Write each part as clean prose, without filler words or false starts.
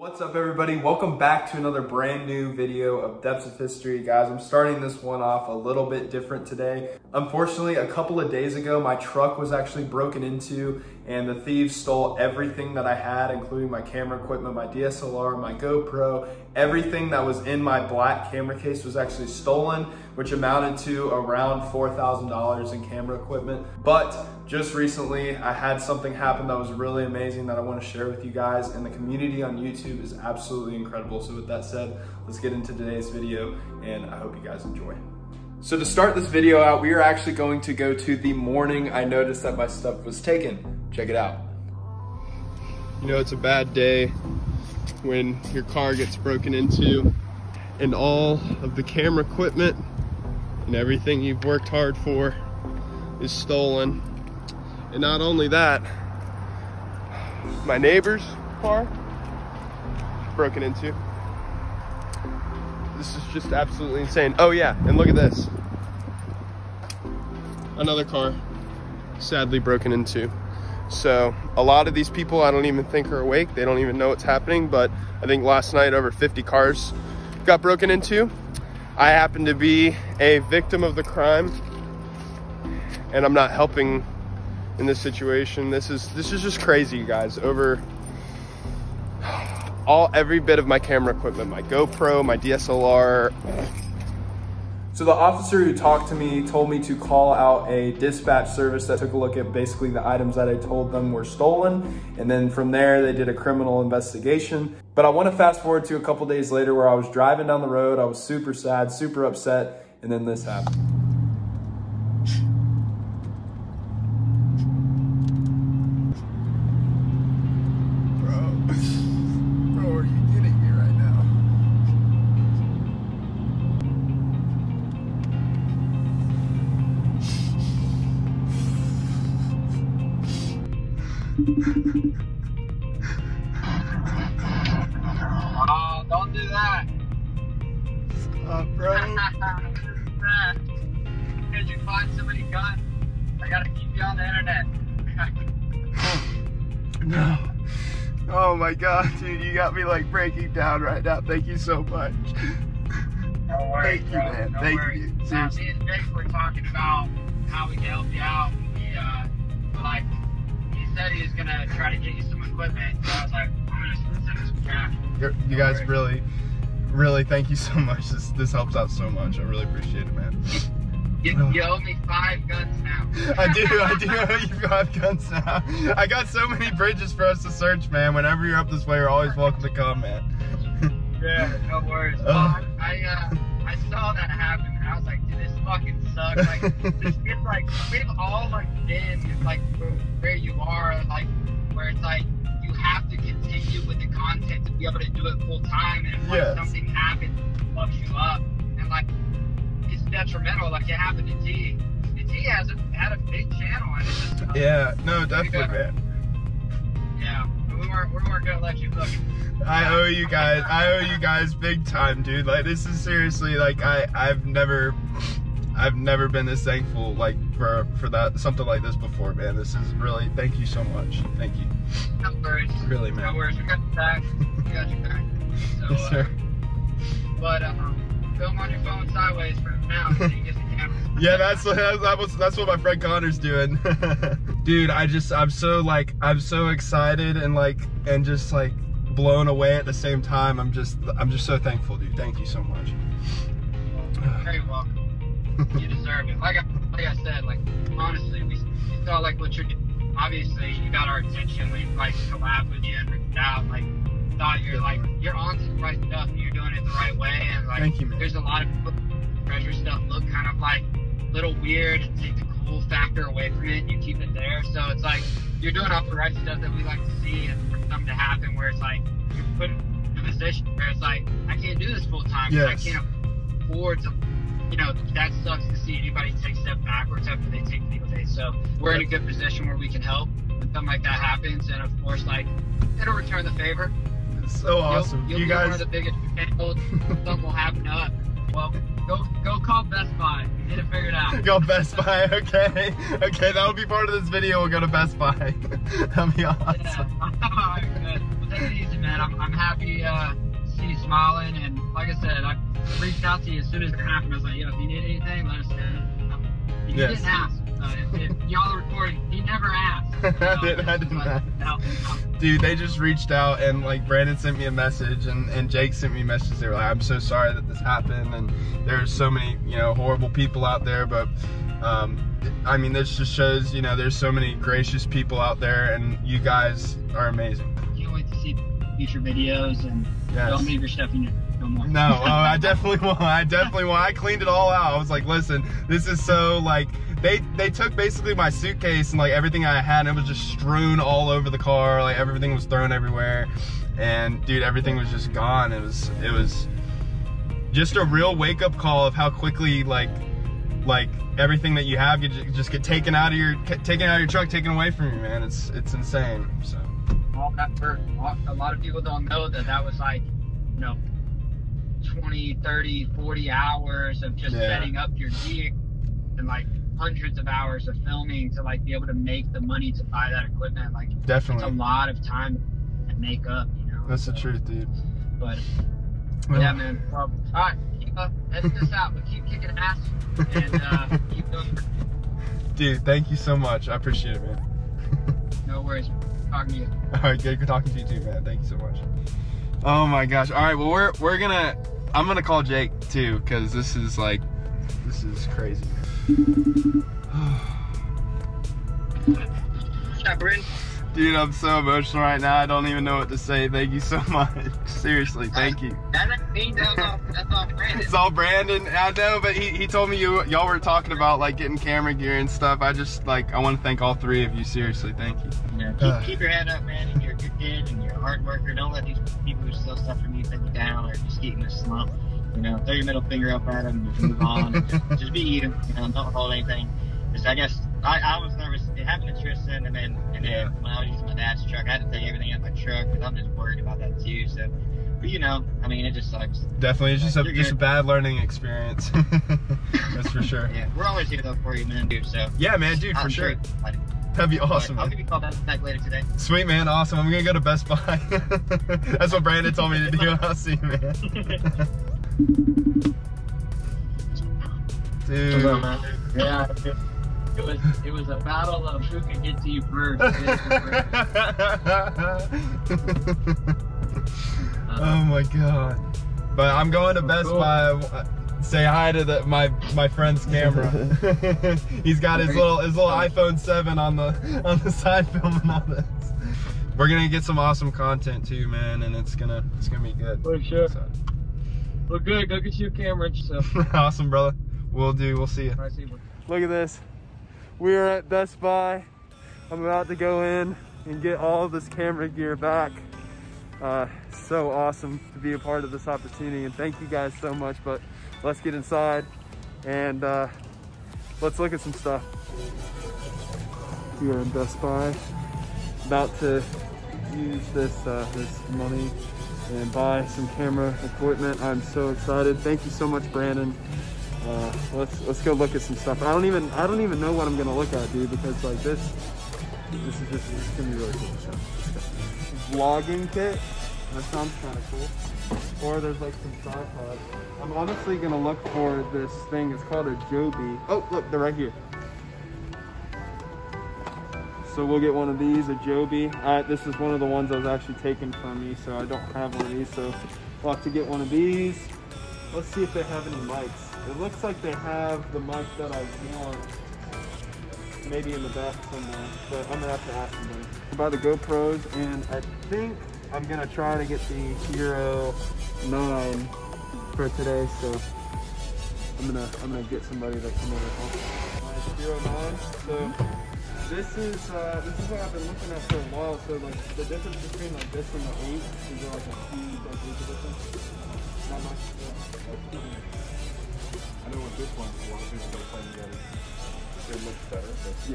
What's up, everybody? Welcome back to another brand new video of Depths of History. Guys, I'm starting this one off a little bit different today. Unfortunately, a couple of days ago, my truck was actually broken into and the thieves stole everything that I had, including my camera equipment, my DSLR, my GoPro. Everything that was in my black camera case was actually stolen, which amounted to around $4,000 in camera equipment. But just recently, I had something happen that was really amazing that I want to share with you guys, and the community on YouTube is absolutely incredible. So with that said, let's get into today's video, and I hope you guys enjoy. So to start this video out, we are actually going to go to the morning I noticed that my stuff was taken. Check it out. You know, it's a bad day when your car gets broken into and all of the camera equipment and everything you've worked hard for is stolen. And not only that, my neighbor's car broken into. This is just absolutely insane. Oh yeah, and look at this. Another car, sadly broken into. So a lot of these people I don't even think are awake. They don't even know what's happening, but I think last night over 50 cars got broken into. I happen to be a victim of the crime, and I'm not helping in this situation. This is just crazy, you guys. Over every bit of my camera equipment, my GoPro, my DSLR. So the officer who talked to me told me to call out a dispatch service that took a look at basically the items that I told them were stolen. And then from there, they did a criminal investigation. But I want to fast forward to a couple days later where I was driving down the road. I was super sad, super upset. And then this happened. Oh, don't do that. Bro. Did you find somebody cut? I gotta keep you on the internet. No. Oh my god, dude, you got me like breaking down right now. Thank you so much. No worries, thank you, bro. Man. No Thank worries. You. Now, me and Vic were talking about how we can help you out. Said he was gonna try to get you some equipment, so I was like, I'm gonna send him some cash. You guys really thank you so much. This helps out so much. I really appreciate it, man. You owe me 5 guns now. I do owe you 5 guns now. I got so many bridges for us to search, man. Whenever you're up this way, you're always welcome to come, man. Yeah, no worries. Well, I saw that happen, and I was like, dude, this fucking sucks. Like, it's like, we've all like been like where you are, like where it's like you have to continue with the content to be able to do it full time, and if yes. Like, something happens, it fucks you up, and like it's detrimental. Like it happened to T. And T had a big channel, and it's just yeah, no, definitely, man. Yeah, we weren't gonna let you fucking. I owe you guys big time, dude. Like this is seriously like I've never been this thankful like for that something like this before, man. This is really thank you so much. Thank you. No worries. Really, man. No worries. We got your back. We got your back. So, yes, sir. But film on your phone sideways for now so you can get the camera. Yeah, that's what my friend Connor's doing. Dude, I'm so excited and like and just like blown away at the same time. I'm just so thankful, dude. Thank you so much. You're very welcome. You deserve it. Like I said, like honestly, we saw like what you're doing. Obviously, you got our attention. We like collabed with you and reached out. Like thought you're like you're on to the right stuff. And you're doing it the right way. And like thank you, man. There's a lot of treasure stuff look kind of like little weird and take the cool factor away from it. And you keep it there, so it's like you're doing all the right stuff that we like to see. And for something to happen where it's like you're put in a position where it's like I can't do this full time because yes. I can't afford to, you know, that sucks to see anybody take a step backwards after they take legal days. So we're in a good position where we can help if something like that happens, and of course like it'll return the favor. It's so awesome. You'll you be guys one of the biggest something will happen to us. Well, go call Best Buy. Get it figured out. Go Best Buy, okay. Okay, that'll be part of this video. We'll go to Best Buy. That'll be awesome. Yeah. take it easy, man. I'm happy to see you smiling, and like I said, I reached out to you as soon as it happened. I was like, yo, if you need anything, let us know. He didn't ask. If y'all are recording, he never asked. I didn't. Dude, they just reached out, and like Brandon sent me a message, and Jake sent me messages. They were like, I'm so sorry that this happened, and there's so many, you know, horrible people out there, but I mean, this just shows, you know, there's so many gracious people out there, and you guys are amazing. Can't wait to see future videos, and don't leave your stuff in your more. No, I definitely won't. I cleaned it all out. I was like, listen, this is so, like, they took basically my suitcase and like everything I had, and it was just strewn all over the car. Like, everything was thrown everywhere, and dude, everything was just gone. It was just a real wake up call of how quickly like everything that you have, you just get taken out of your truck, taken away from you, man. It's insane. So a lot of people don't know that that was like, you know, 20, 30, 40 hours of just setting up your gig, and like hundreds of hours of filming to like be able to make the money to buy that equipment. Like, definitely, it's a lot of time to make up, you know. That's so, the truth, dude. But yeah, man. Well, all right, keep up. Let's this out, but keep kicking ass and keep going. Dude, thank you so much. I appreciate it, man. No worries. Good talking to you. All right, good talking to you too, man. Thank you so much. Oh my gosh. All right, well, we're gonna. I'm gonna call Jake too, because this is like, this is crazy. Dude, I'm so emotional right now. I don't even know what to say. Thank you so much. Seriously, thank you. That's all Brandon. It's all Brandon. I know, but he told me y'all were talking about like getting camera gear and stuff. I just like, I want to thank all three of you. Seriously, thank you. Yeah, keep your head up, man, and you're a good kid and you're a hard worker. Don't let these people who still suffer from you think you down or just get in a slump. You know, throw your middle finger up at them and move on. And just be you. You know, don't hold anything. Just, I guess I was nervous. It happened to Tristan, and then when I was using my dad's truck, I had to take everything out of my truck because I'm just worried about that too. So, but you know, I mean, it just sucks. Definitely, it's just a bad learning experience. That's for sure. Yeah, we're always here though for you, man, dude. So yeah, man, dude, for sure. That'd be awesome. I'll give you a call back later today. Sweet, man. Awesome. I'm gonna go to Best Buy. That's what Brandon told me to do. I'll see you, man. Dude. Yeah, it was a battle of who could get to you first. Oh my god! But I'm going to Best Buy. Say hi to my friend's camera. He's got his little iPhone 7 on the side filming all this. We're gonna get some awesome content too, man, and it's gonna be good. For sure. So. Well, good. Go get you a camera. So. Awesome, brother. Will do. We'll see you. Look at this. We are at Best Buy. I'm about to go in and get all of this camera gear back. So awesome to be a part of this opportunity, and thank you guys so much. But let's get inside and let's look at some stuff. We are in Best Buy. About to use this money and buy some camera equipment. I'm so excited. Thank you so much, Brandon. Let's go look at some stuff. I don't even know what I'm gonna look at, dude, because like this is gonna be really cool. So, vlogging kit, that sounds kind of cool. Or there's like some tripod. I'm honestly gonna look for this thing. It's called a Joby. Oh, look, they're right here. So we'll get one of these, a Joby. This is one of the ones I was actually taken from me, so I don't have one of these. So we'll have to get one of these. Let's see if they have any mics. It looks like they have the mic that I want, maybe in the back somewhere, but I'm gonna have to ask them. About the GoPros, and I think I'm gonna try to get the Hero 9 for today, so I'm gonna get somebody that can make it. My Hero 9, so this is what I've been looking at for a while. So like the difference between like this and the 8 is like a huge difference. Not much. I know with this one, a lot of people are playing together. It looks better, but yeah,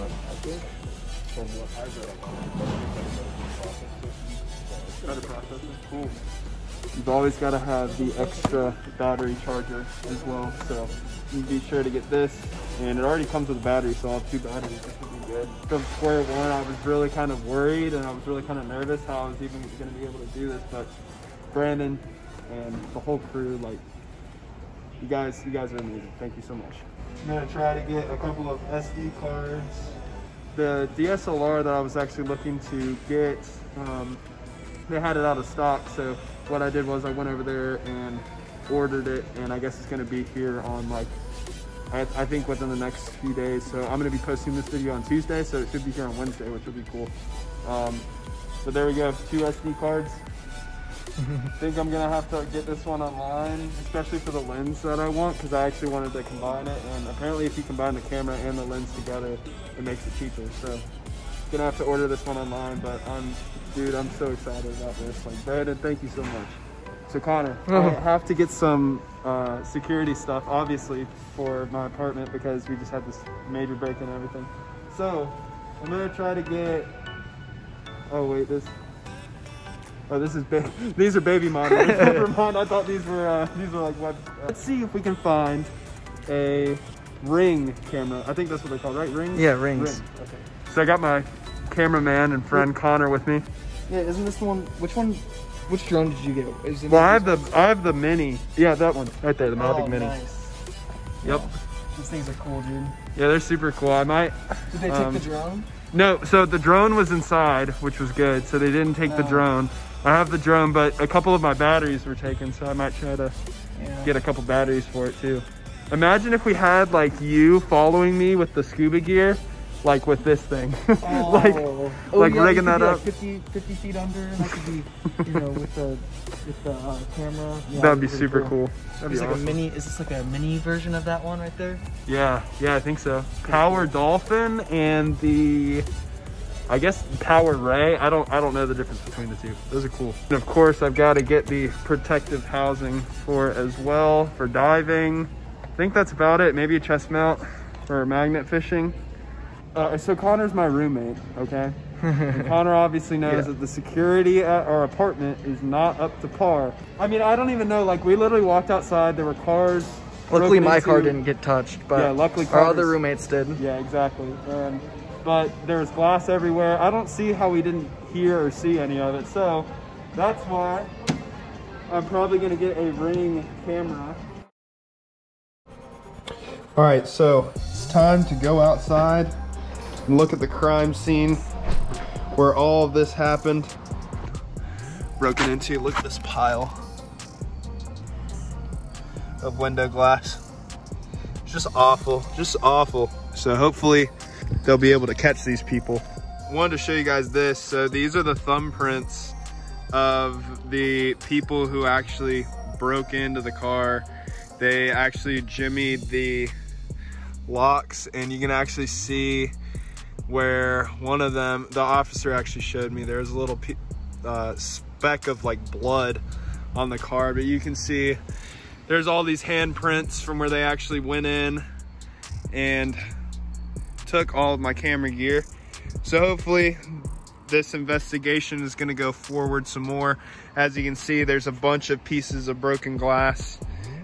I think from what I've read, it's better processor. Cool. You've always got to have the extra battery charger as well, so you be sure to get this. And it already comes with a battery, so I'll have two batteries. good. From square one, I was really kind of worried and I was really kind of nervous how I was even going to be able to do this, but Brandon and the whole crew, like, you guys are amazing. Thank you so much. I'm going to try to get a couple of SD cards. The DSLR that I was actually looking to get, they had it out of stock, so what I did was I went over there and ordered it, and I guess it's going to be here on, like, I think within the next few days. So I'm going to be posting this video on Tuesday, so it should be here on Wednesday, which will be cool. So there we go, 2 SD cards. I think I'm going to have to get this one online, especially for the lens that I want, because I actually wanted to combine it, and apparently if you combine the camera and the lens together, it makes it cheaper. So I'm going to have to order this one online, but I'm so excited about this. Like, Brandon, thank you so much. So Connor, I have to get some security stuff, obviously, for my apartment because we just had this major break-in and everything. So I'm gonna try to get, this is baby. These are baby monitors. Never mind, I thought these were like web. Let's see if we can find a Ring camera. I think that's what they're called, right? Rings? Yeah, Rings. Ring. Okay. So I got my cameraman and friend Connor with me. Yeah, isn't this the one? Which drone did you get? Well, I have the mini. Yeah, that one right there, the Mavic Mini. Nice. Yep. Yeah. These things are cool, dude. Yeah, they're super cool. I might. Did they take the drone? No. So the drone was inside, which was good. So they didn't take the drone. I have the drone, but a couple of my batteries were taken, so I might try to get a couple batteries for it too. Imagine if we had like you following me with the scuba gear. Like with this thing, rigging that up. 50 feet under, and that could be, you know, with the camera. Yeah, that'd be super cool. That'd be awesome. Like a mini, is this like a mini version of that one right there? Yeah, I think so. Power Dolphin and the, I guess Power Ray. I don't know the difference between the two. Those are cool. And of course, I've got to get the protective housing for as well for diving. I think that's about it. Maybe a chest mount for magnet fishing. So Connor's my roommate, okay? Connor obviously knows that the security at our apartment is not up to par. I mean, I don't even know, like, we literally walked outside, there were cars. Luckily my car didn't get touched, but our other roommates did. Yeah, exactly. But there was glass everywhere. I don't see how we didn't hear or see any of it, so that's why I'm probably gonna get a Ring camera. All right, so it's time to go outside and look at the crime scene where all of this happened. Broken into, look at this pile of window glass. It's just awful, just awful. So hopefully they'll be able to catch these people. Wanted to show you guys this. So these are the thumbprints of the people who actually broke into the car. They actually jimmied the locks, and you can actually see where one of them, the officer actually showed me, there's a little speck of like blood on the car, but you can see there's all these handprints from where they actually went in and took all of my camera gear. So hopefully this investigation is gonna go forward some more. As you can see, there's a bunch of pieces of broken glass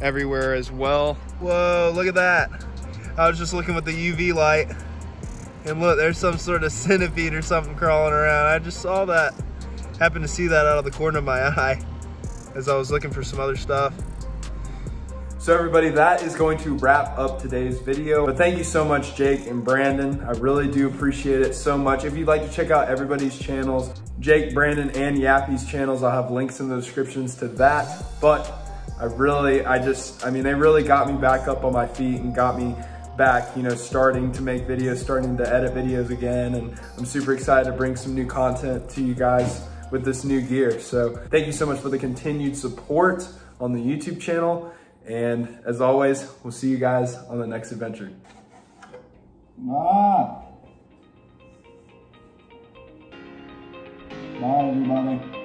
everywhere as well. Whoa, look at that. I was just looking with the UV light, and look, there's some sort of centipede or something crawling around. I just saw that. Happened to see that out of the corner of my eye as I was looking for some other stuff. So everybody, that is going to wrap up today's video. But thank you so much, Jake and Brandon. I really do appreciate it so much. If you'd like to check out everybody's channels, Jake, Brandon, and Yappy's channels, I'll have links in the descriptions to that. But I mean, they really got me back up on my feet and got me back, you know, starting to make videos, starting to edit videos again, and I'm super excited to bring some new content to you guys with this new gear. So thank you so much for the continued support on the YouTube channel, and as always, we'll see you guys on the next adventure. Bye everybody.